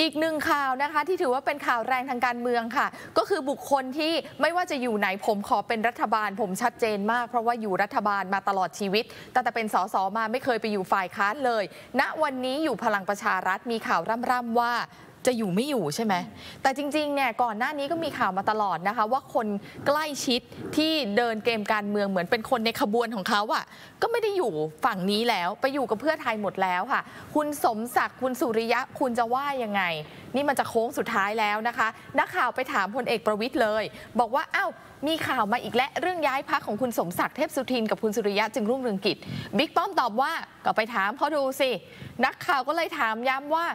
อีกหนึ่งข่าวนะคะที่ถือว่าเป็นข่าวแรงทางการเมืองค่ะก็คือบุคคลที่ไม่ว่าจะอยู่ไหนผมขอเป็นรัฐบาลผมชัดเจนมากเพราะว่าอยู่รัฐบาลมาตลอดชีวิตตั้งแต่เป็นส.ส.มาไม่เคยไปอยู่ฝ่ายค้านเลยณวันนี้อยู่พลังประชารัฐมีข่าวร่ำๆว่าจะอยู่ไม่อยู่ใช่ไหมแต่จริงๆเนี่ยก่อนหน้านี้ก็มีข่าวมาตลอดนะคะว่าคนใกล้ชิดที่เดินเกมการเมืองเหมือนเป็นคนในขบวนของเขาอ่ะก็ไม่ได้อยู่ฝั่งนี้แล้วไปอยู่กับเพื่อไทยหมดแล้วค่ะคุณสมศักดิ์คุณสุริยะคุณจะว่ายังไงนี่มันจะโค้งสุดท้ายแล้วนะคะนักข่าวไปถามพลเอกประวิตรเลยบอกว่าอ้าวมีข่าวมาอีกและเรื่องย้ายพรรคของคุณสมศักดิ์เทพสุทินกับคุณสุริยะจึงรุ่งเรืองกิจบิ๊กป้อมตอบว่าก็ไปถามเขาดูสินักข่าวก็เลยถามย้ำว่า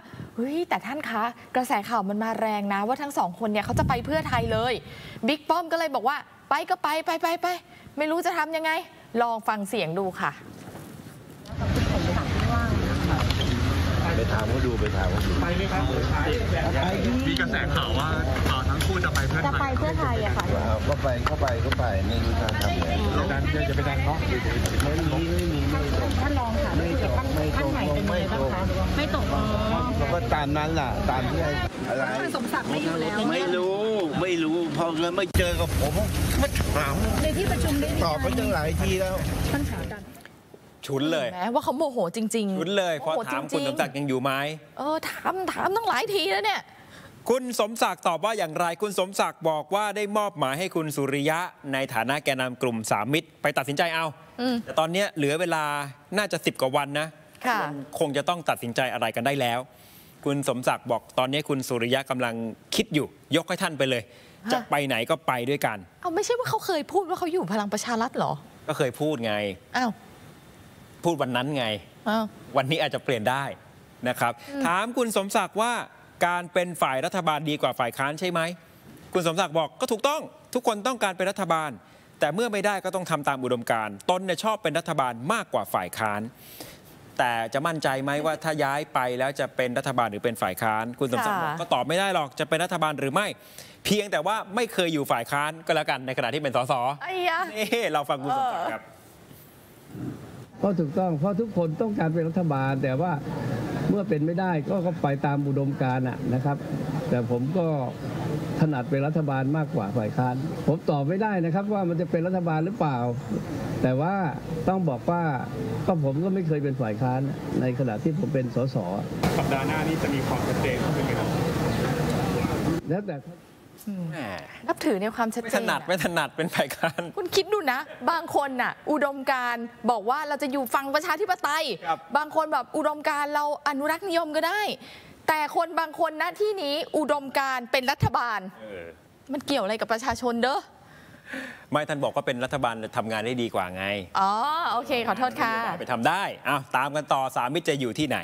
แต่ท่านคะกระแสข่าวมันมาแรงนะว่าทั้งสองคนเนี่ยเขาจะไปเพื่อไทยเลยบิ๊กป้อมก็เลยบอกว่าไปก็ไปไม่รู้จะทำยังไงลองฟังเสียงดูค่ะไปถามเขาดูไปไหมครับมีกระแสข่าวว่าทั้งคู่จะไปเพื่อไทยอะค่ะก็ไปไม่รู้จะทำยังไงจะไปดันเขาไม่มีท่านรองค่ะท่านใหม่เป็นไงบ้างคะไม่ตกก็ตามนั้นล่ะตามที่อะไรสมศักดิ์ไม่อยู่แล้วไม่รู้พอเลยไม่เจอกับผมมาถามในที่ประชุมได้ตอบไปตั้งหลายทีแล้วท่านถามกันฉุนเลยแม้ว่าเขาโมโหจริงๆฉุนเลยพอถามคุณสมศักดิ์ยังอยู่ไหมถามตั้งหลายทีแล้วเนี่ยคุณสมศักดิ์ตอบว่าอย่างไรคุณสมศักดิ์บอกว่าได้มอบหมายให้คุณสุริยะในฐานะแกนนำกลุ่มสามมิตรไปตัดสินใจเอาแต่ตอนนี้เหลือเวลาน่าจะ10กว่าวันนะคงจะต้องตัดสินใจอะไรกันได้แล้วคุณสมศักดิ์บอกตอนนี้คุณสุริยะกำลังคิดอยู่ยกให้ท่านไปเลยจะไปไหนก็ไปด้วยกันเอาไม่ใช่ว่าเขาเคยพูดว่าเขาอยู่พลังประชารัฐหรอก็เคยพูดไงอ้าวพูดวันนั้นไงวันนี้อาจจะเปลี่ยนได้นะครับถามคุณสมศักดิ์ว่าการเป็นฝ่ายรัฐบาลดีกว่าฝ่ายค้านใช่ไหมคุณสมศักดิ์บอกก็ถูกต้องทุกคนต้องการเป็นรัฐบาลแต่เมื่อไม่ได้ก็ต้องทำตามอุดมการณ์ตนเนี่ยชอบเป็นรัฐบาลมากกว่าฝ่ายค้านแต่จะมั่นใจไหมว่าถ้าย้ายไปแล้วจะเป็นรัฐบาลหรือเป็นฝ่ายค้านคุณสมศักดิ์ก็ตอบไม่ได้หรอกจะเป็นรัฐบาลหรือไม่เพียงแต่ว่าไม่เคยอยู่ฝ่ายค้านก็แล้วกันในขณะที่เป็นส.ส.นี่เราฟังคุณสมศักดิ์ครับก็ถูกต้องเพราะทุกคนต้องการเป็นรัฐบาลแต่ว่าเมื่อเป็นไม่ได้ก็ไปตามอุดมการณ์นะครับแต่ผมก็ถนัดเป็นรัฐบาลมากกว่าฝ่ายค้านผมตอบไม่ได้นะครับว่ามันจะเป็นรัฐบาลหรือเปล่าแต่ว่าต้องบอกว่าก็ผมก็ไม่เคยเป็นฝ่ายค้านในขณะที่ผมเป็นส.ส.สัปดาห์หน้านี้จะมีความชัดเจนขึ้นไหมครับแล้วแต่นับถือในความชัดเจนไม่ถนัดเป็นฝ่ายค้านคุณคิดดูนะบางคนน่ะอุดมการบอกว่าเราจะอยู่ฝั่งประชาธิปไตยบางคนแบบอุดมการเราอนุรักษ์นิยมก็ได้แต่คนบางคนนะที่นี้อุดมการเป็นรัฐบาลมันเกี่ยวอะไรกับประชาชนเด้อไม่ท่านบอกว่าเป็นรัฐบาลทำงานได้ดีกว่าไงอ๋อโอเคขอโทษค่ะไปทำได้ตามกันต่อสามมิตรจะอยู่ที่ไหน